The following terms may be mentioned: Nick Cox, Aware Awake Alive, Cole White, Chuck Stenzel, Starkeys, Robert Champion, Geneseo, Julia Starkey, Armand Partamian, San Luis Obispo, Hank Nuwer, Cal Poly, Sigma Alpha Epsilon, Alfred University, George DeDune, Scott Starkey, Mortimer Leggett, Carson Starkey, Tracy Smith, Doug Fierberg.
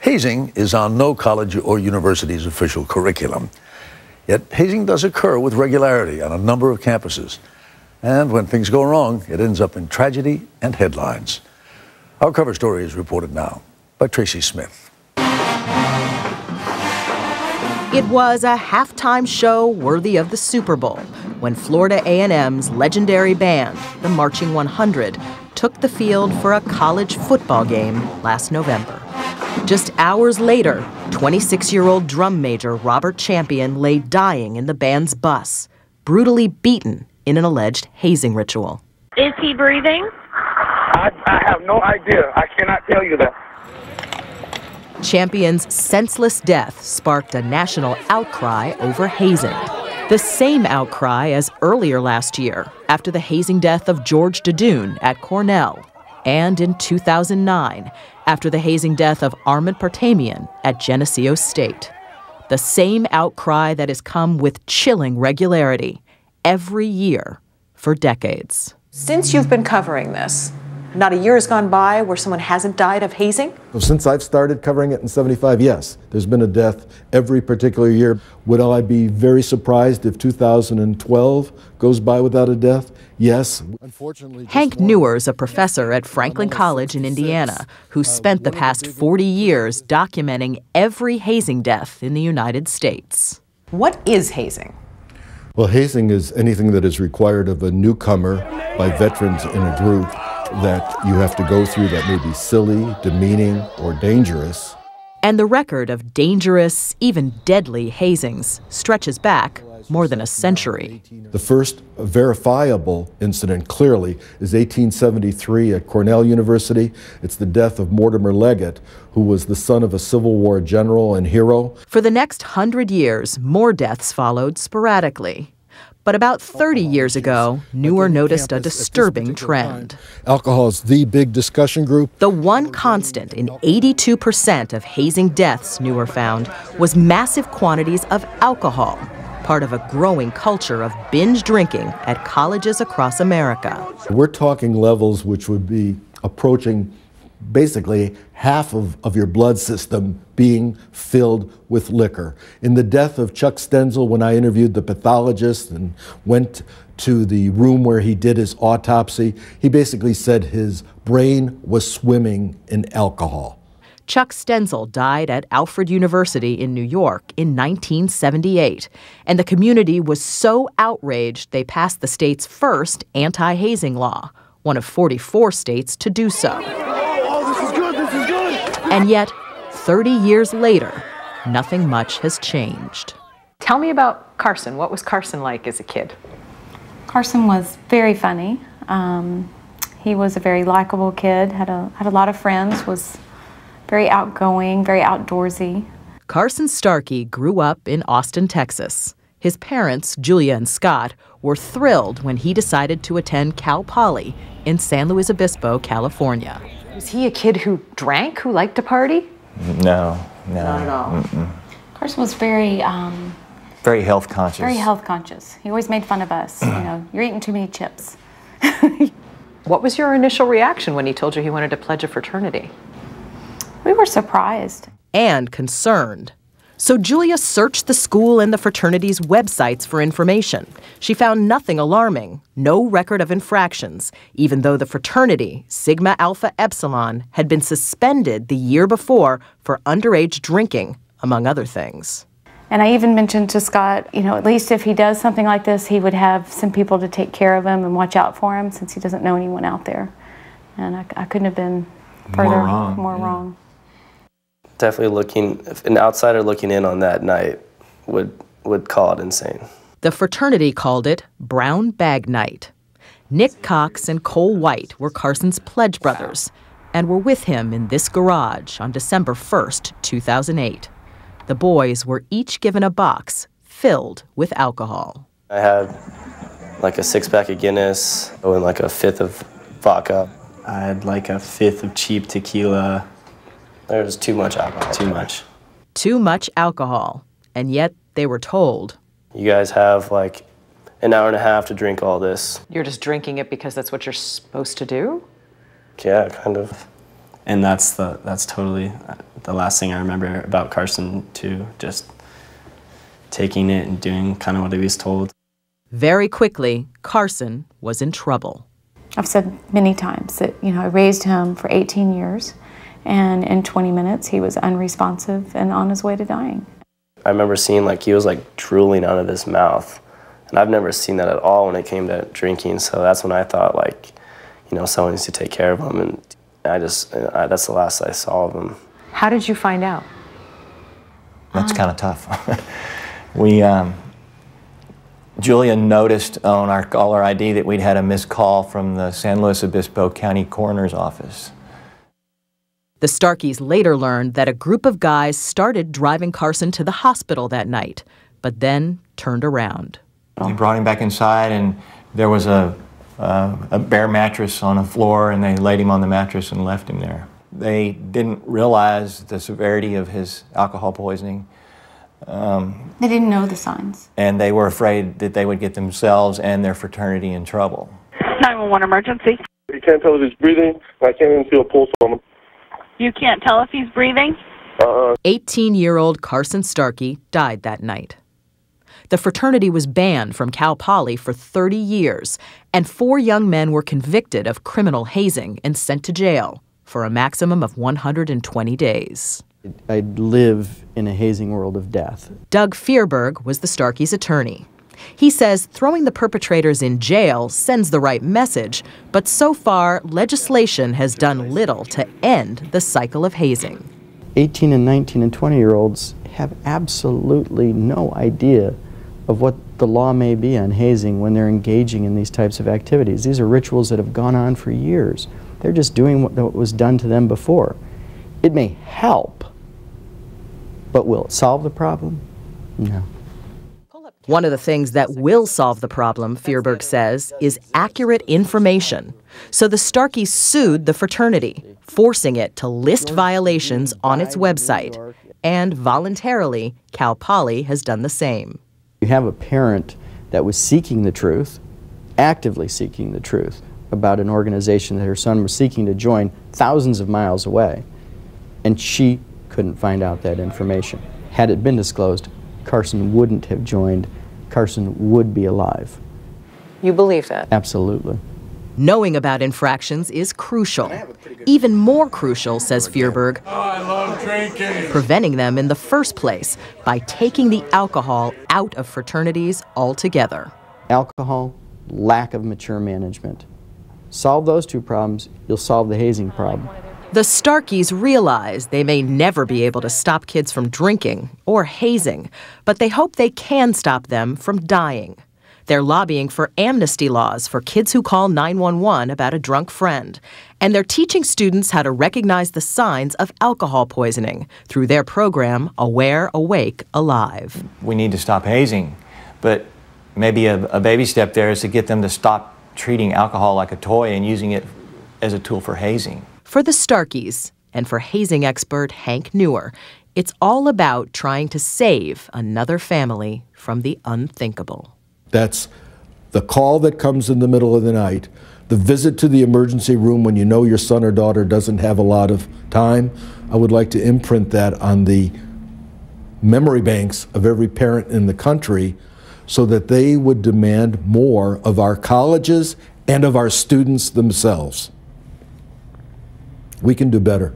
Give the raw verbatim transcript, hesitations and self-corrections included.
Hazing is on no college or university's official curriculum. Yet hazing does occur with regularity on a number of campuses. And when things go wrong, it ends up in tragedy and headlines. Our cover story is reported now by Tracy Smith. It was a halftime show worthy of the Super Bowl when Florida A and M's legendary band, the Marching one hundred, took the field for a college football game last November. Just hours later, twenty-six-year-old drum major Robert Champion lay dying in the band's bus, brutally beaten in an alleged hazing ritual. Is he breathing? I, I have no idea. I cannot tell you that. Champion's senseless death sparked a national outcry over hazing. The same outcry as earlier last year, after the hazing death of George DeDune at Cornell, and in two thousand nine, after the hazing death of Armand Partamian at Geneseo State. The same outcry that has come with chilling regularity every year for decades. Since you've been covering this, not a year has gone by where someone hasn't died of hazing? Well, since I've started covering it in seventy-five, yes. There's been a death every particular year. Would I be very surprised if two thousand twelve goes by without a death? Yes. Unfortunately, Hank Nuwer is a professor at Franklin College in Indiana who spent the past forty years documenting every hazing death in the United States. What is hazing? Well, hazing is anything that is required of a newcomer by veterans in a group that you have to go through that may be silly, demeaning, or dangerous. And the record of dangerous, even deadly hazings stretches back more than a century. The first verifiable incident, clearly, is eighteen seventy-three at Cornell University. It's the death of Mortimer Leggett, who was the son of a Civil War general and hero. For the next hundred years, more deaths followed sporadically. But about thirty years ago, Nuwer noticed a disturbing trend. Alcohol is the big discussion group. The one constant in eighty-two percent of hazing deaths, Nuwer found, was massive quantities of alcohol, part of a growing culture of binge drinking at colleges across America. We're talking levels which would be approaching basically half of, of your blood system being filled with liquor. In the death of Chuck Stenzel, when I interviewed the pathologist and went to the room where he did his autopsy, he basically said his brain was swimming in alcohol. Chuck Stenzel died at Alfred University in New York in nineteen seventy-eight, and the community was so outraged they passed the state's first anti-hazing law, one of forty-four states to do so. And yet, thirty years later, nothing much has changed. Tell me about Carson. What was Carson like as a kid? Carson was very funny. Um, he was a very likable kid, had a, had a lot of friends, was very outgoing, very outdoorsy. Carson Starkey grew up in Austin, Texas. His parents, Julia and Scott, were thrilled when he decided to attend Cal Poly in San Luis Obispo, California. Was he a kid who drank, who liked to party? No, no. Not at all. Mm-mm. Carson was very... Um, very health conscious. Very health conscious. He always made fun of us. You know, you're eating too many chips. What was your initial reaction when he told you he wanted to pledge a fraternity? We were surprised. And concerned. So Julia searched the school and the fraternity's websites for information. She found nothing alarming, no record of infractions, even though the fraternity, Sigma Alpha Epsilon, had been suspended the year before for underage drinking, among other things. And I even mentioned to Scott, you know, at least if he does something like this, he would have some people to take care of him and watch out for him since he doesn't know anyone out there. And I, I couldn't have been further more wrong. More yeah. wrong. Definitely looking, an outsider looking in on that night would, would call it insane. The fraternity called it Brown Bag Night. Nick Cox and Cole White were Carson's pledge brothers and were with him in this garage on December first, two thousand eight. The boys were each given a box filled with alcohol. I had like a six-pack of Guinness and like a fifth of vodka. I had like a fifth of cheap tequila. There was too much alcohol. Too much. Too much alcohol. And yet they were told, you guys have like an hour and a half to drink all this. You're just drinking it because that's what you're supposed to do? Yeah, kind of. And that's the that's totally the last thing I remember about Carson too, just taking it and doing kind of what he was told. Very quickly, Carson was in trouble. I've said many times that, you know, I raised him for eighteen years, and in twenty minutes he was unresponsive and on his way to dying. I remember seeing, like, he was like drooling out of his mouth, and I've never seen that at all when it came to drinking. So that's when I thought, like, you know, someone needs to take care of him, and I just I, that's the last I saw of him. How did you find out? That's kind of tough. We. Um, Julia noticed on our caller I D that we'd had a missed call from the San Luis Obispo County Coroner's Office. The Starkeys later learned that a group of guys started driving Carson to the hospital that night, but then turned around. They brought him back inside, and there was a, a, a bare mattress on a floor, and they laid him on the mattress and left him there. They didn't realize the severity of his alcohol poisoning. Um, they didn't know the signs. And they were afraid that they would get themselves and their fraternity in trouble. nine one one emergency. You can't tell if he's breathing. I can't even feel a pulse on him. You can't tell if he's breathing? Uh-uh. eighteen-year-old Carson Starkey died that night. The fraternity was banned from Cal Poly for thirty years, and four young men were convicted of criminal hazing and sent to jail for a maximum of one hundred twenty days. I live in a hazing world of death. Doug Fierberg was the Starkeys' attorney. He says throwing the perpetrators in jail sends the right message, but so far legislation has done little to end the cycle of hazing. eighteen and nineteen and twenty-year-olds have absolutely no idea of what the law may be on hazing when they're engaging in these types of activities. These are rituals that have gone on for years. They're just doing what, what was done to them before. It may help, but will it solve the problem? No. One of the things that will solve the problem, Fierberg says, is accurate information. So the Starkeys sued the fraternity, forcing it to list violations on its website. And voluntarily, Cal Poly has done the same. You have a parent that was seeking the truth, actively seeking the truth, about an organization that her son was seeking to join thousands of miles away. And she couldn't find out that information. Had it been disclosed, Carson wouldn't have joined. Carson would be alive. You believe that? Absolutely. Knowing about infractions is crucial. Even more crucial, says Fierberg, oh, I love drinking. Preventing them in the first place by taking the alcohol out of fraternities altogether. Alcohol, lack of mature management. Solve those two problems, you'll solve the hazing problem. The Starkeys realize they may never be able to stop kids from drinking or hazing, but they hope they can stop them from dying. They're lobbying for amnesty laws for kids who call nine one one about a drunk friend. And they're teaching students how to recognize the signs of alcohol poisoning through their program, Aware Awake Alive. We need to stop hazing, but maybe a, a baby step there is to get them to stop treating alcohol like a toy and using it as a tool for hazing. For the Starkeys, and for hazing expert Hank Nuwer, it's all about trying to save another family from the unthinkable. That's the call that comes in the middle of the night, the visit to the emergency room when you know your son or daughter doesn't have a lot of time. I would like to imprint that on the memory banks of every parent in the country so that they would demand more of our colleges and of our students themselves. We can do better.